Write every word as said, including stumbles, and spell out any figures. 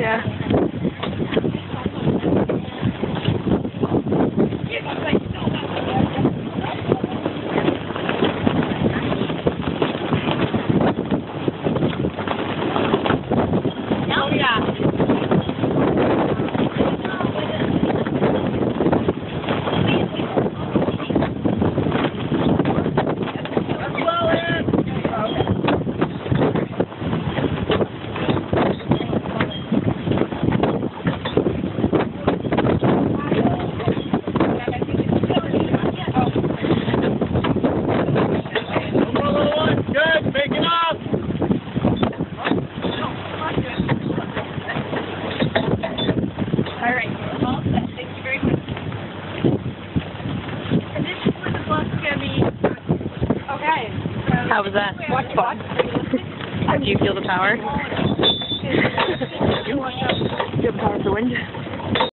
Yeah. How was that? What's fun? Do you feel the power? Feel the power of the wind?